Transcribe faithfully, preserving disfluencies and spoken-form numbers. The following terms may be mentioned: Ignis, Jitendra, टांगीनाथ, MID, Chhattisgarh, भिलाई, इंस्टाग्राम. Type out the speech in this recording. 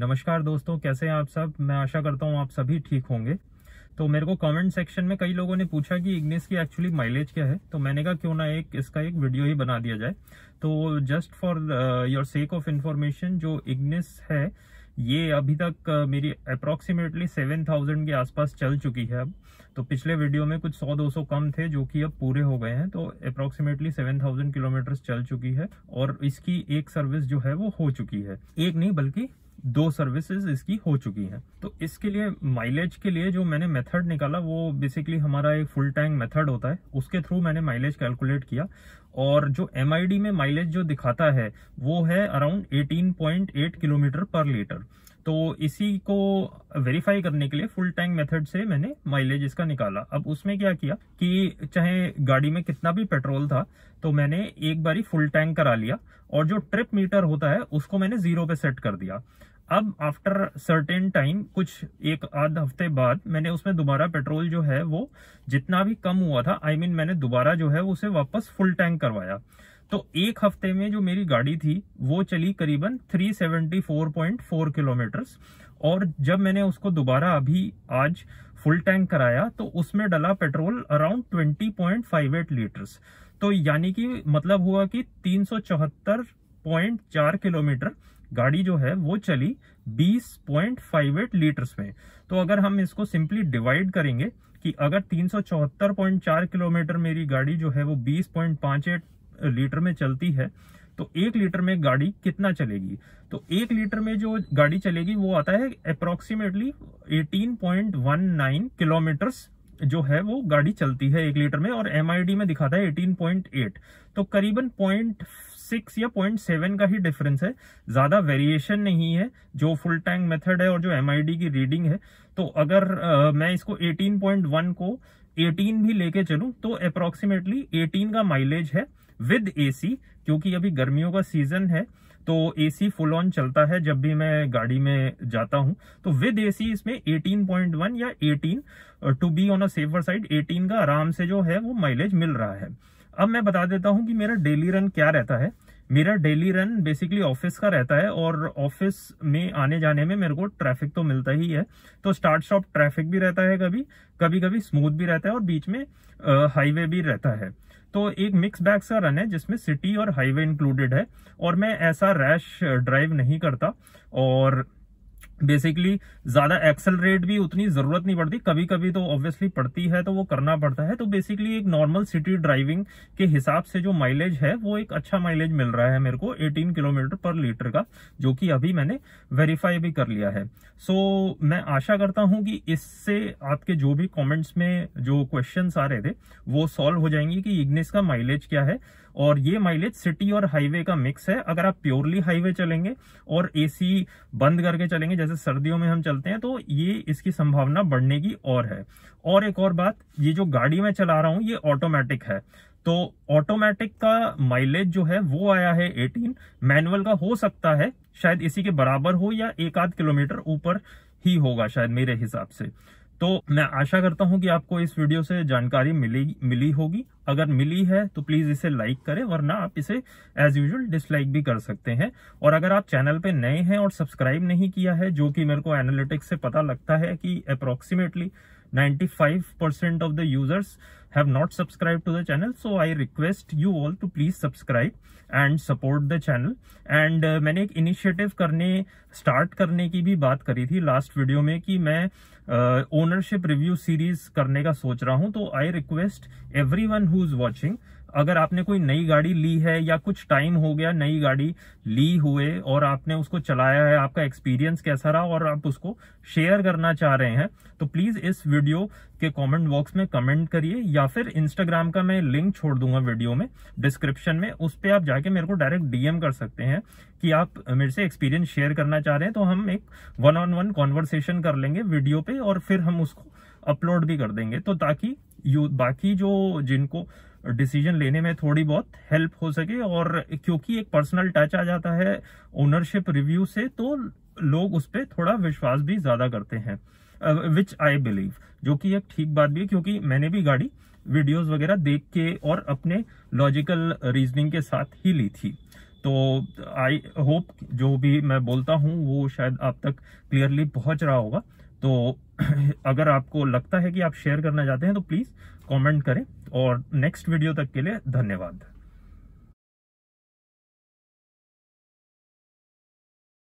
नमस्कार दोस्तों, कैसे हैं आप सब। मैं आशा करता हूं आप सभी ठीक होंगे। तो मेरे को कमेंट सेक्शन में कई लोगों ने पूछा कि इग्निस की एक्चुअली माइलेज क्या है, तो मैंने कहा क्यों ना एक इसका एक वीडियो ही बना दिया जाए। तो just for your sake of information, जो इग्निस है ये अभी तक मेरी अप्रॉक्सीमेटली सेवन थाउजेंड के आसपास चल चुकी है अब। तो पिछले वीडियो में कुछ सौ दो सौ कम थे जो कि अब पूरे हो गए हैं। तो अप्रॉक्सीमेटली सेवन थाउजेंड किलोमीटर चल चुकी है और इसकी एक सर्विस जो है वो हो चुकी है, एक नहीं बल्कि दो सर्विसेज इसकी हो चुकी हैं। तो इसके लिए माइलेज के लिए जो मैंने मेथड निकाला वो बेसिकली हमारा एक फुल टैंक मेथड होता है, उसके थ्रू मैंने माइलेज कैलकुलेट किया। और जो एम आई डी में माइलेज जो दिखाता है वो है अराउंड अठारह पॉइंट आठ किलोमीटर पर लीटर। तो इसी को वेरीफाई करने के लिए फुल टैंक मेथड से मैंने माइलेज इसका निकाला। अब उसमें क्या किया कि चाहे गाड़ी में कितना भी पेट्रोल था तो मैंने एक बारी फुल टैंक करा लिया और जो ट्रिप मीटर होता है उसको मैंने जीरो पे सेट कर दिया। अब आफ्टर सर्टेन टाइम, कुछ एक आध हफ्ते बाद, मैंने उसमें दोबारा पेट्रोल जो है वो जितना भी कम हुआ था, आई I मीन mean, मैंने दोबारा जो है उसे वापस फुल टैंक करवाया। तो एक हफ्ते में जो मेरी गाड़ी थी वो चली करीबन तीन सौ चौहत्तर पॉइंट चार किलोमीटर्स। और जब मैंने उसको दोबारा अभी आज फुल टैंक कराया तो उसमें डला पेट्रोल अराउंड बीस पॉइंट अट्ठावन लीटर्स। तो यानी कि मतलब हुआ कि तीन सौ चौहत्तर पॉइंट चार किलोमीटर गाड़ी जो है वो चली बीस पॉइंट अट्ठावन लीटर्स में। तो अगर हम इसको सिंपली डिवाइड करेंगे कि अगर तीन सौ चौहत्तर पॉइंट चार किलोमीटर मेरी गाड़ी जो है वो बीस पॉइंट अट्ठावन लीटर में चलती है तो एक लीटर में गाड़ी कितना चलेगी, तो एक लीटर में जो गाड़ी चलेगी वो आता है अप्रोक्सीमेटली अठारह पॉइंट उन्नीस किलोमीटर्स जो है वो गाड़ी चलती है एक लीटर में। और एम आई डी में दिखाता है अठारह पॉइंट आठ, तो करीबन पॉइंट सिक्स या पॉइंट सेवन का ही डिफरेंस है, ज़्यादा वेरिएशन नहीं है जो फुल टैंक मेथड है और जो एम आई डी की रीडिंग है। तो अगर आ, मैं इसको अठारह पॉइंट एक को अठारह भी लेके चलूं तो अप्रॉक्सीमेटली अठारह का माइलेज है विद ए सी, क्योंकि अभी गर्मियों का सीजन है तो ए सी फुल ऑन चलता है जब भी मैं गाड़ी में जाता हूं। तो विद ए सी इसमें अठारह पॉइंट एक या अठारह, to be on a safer side अठारह का आराम से जो है वो माइलेज मिल रहा है। अब मैं बता देता हूं कि मेरा डेली रन क्या रहता है। मेरा डेली रन बेसिकली ऑफिस का रहता है और ऑफिस में आने जाने में मेरे को ट्रैफिक तो मिलता ही है। तो स्टार्ट स्टॉप ट्रैफिक भी रहता है, कभी कभी कभी स्मूथ भी रहता है और बीच में हाईवे भी रहता है। तो एक मिक्स बैग सा रन है जिसमें सिटी और हाईवे इंक्लूडेड है। और मैं ऐसा रैश ड्राइव नहीं करता और बेसिकली ज़्यादा एक्सेलरेट भी उतनी ज़रूरत नहीं पड़ती, कभी कभी तो ऑब्वियसली पड़ती है तो वो करना पड़ता है। तो बेसिकली एक नॉर्मल सिटी ड्राइविंग के हिसाब से जो माइलेज है वो एक अच्छा माइलेज मिल रहा है मेरे को अठारह किलोमीटर पर लीटर का, जो कि अभी मैंने वेरीफाई भी कर लिया है। सो so, मैं आशा करता हूँ कि इससे आपके जो भी कॉमेंट्स में जो क्वेश्चन आ रहे थे वो सॉल्व हो जाएंगे कि इग्निस का माइलेज क्या है। और ये माइलेज सिटी और हाईवे का मिक्स है। अगर आप प्योरली हाईवे चलेंगे और ए सी बंद करके चलेंगे जैसे सर्दियों में हम चलते हैं तो ये इसकी संभावना बढ़ने की और है। और एक और बात, ये जो गाड़ी में चला रहा हूं ये ऑटोमेटिक है, तो ऑटोमेटिक का माइलेज जो है वो आया है अठारह। मैनुअल का हो सकता है शायद इसी के बराबर हो या एक आध किलोमीटर ऊपर ही होगा शायद मेरे हिसाब से। तो मैं आशा करता हूं कि आपको इस वीडियो से जानकारी मिली मिली होगी। अगर मिली है तो प्लीज़ इसे लाइक करें, वरना आप इसे एज यूजुअल डिसलाइक भी कर सकते हैं। और अगर आप चैनल पे नए हैं और सब्सक्राइब नहीं किया है, जो कि मेरे को एनालिटिक्स से पता लगता है कि approximately ninety-five percent of the users have not subscribed to the channel, so I request you all to please subscribe and support the channel. And uh, मैंने एक initiative करने start करने की भी बात करी थी last video में कि मैं uh, ownership review series करने का सोच रहा हूं। तो I request everyone who's watching, अगर आपने कोई नई गाड़ी ली है या कुछ टाइम हो गया नई गाड़ी ली हुए और आपने उसको चलाया है, आपका एक्सपीरियंस कैसा रहा और आप उसको शेयर करना चाह रहे हैं, तो प्लीज़ इस वीडियो के कमेंट बॉक्स में कमेंट करिए। या फिर इंस्टाग्राम का मैं लिंक छोड़ दूंगा वीडियो में डिस्क्रिप्शन में, उस पर आप जाके मेरे को डायरेक्ट डी एम कर सकते हैं कि आप मेरे से एक्सपीरियंस शेयर करना चाह रहे हैं। तो हम एक वन ऑन वन कॉन्वर्सेशन कर लेंगे वीडियो पे और फिर हम उसको अपलोड भी कर देंगे, तो ताकि यू बाकी जो जिनको डिसीजन लेने में थोड़ी बहुत हेल्प हो सके। और क्योंकि एक पर्सनल टच आ जाता है ओनरशिप रिव्यू से तो लोग उस पर थोड़ा विश्वास भी ज़्यादा करते हैं, विच आई बिलीव, जो कि एक ठीक बात भी है। क्योंकि मैंने भी गाड़ी वीडियोस वगैरह देख के और अपने लॉजिकल रीजनिंग के साथ ही ली थी। तो आई होप जो भी मैं बोलता हूँ वो शायद आप तक क्लियरली पहुँच रहा होगा। तो अगर आपको लगता है कि आप शेयर करना चाहते हैं तो प्लीज़ कमेंट करें, और नेक्स्ट वीडियो तक के लिए धन्यवाद।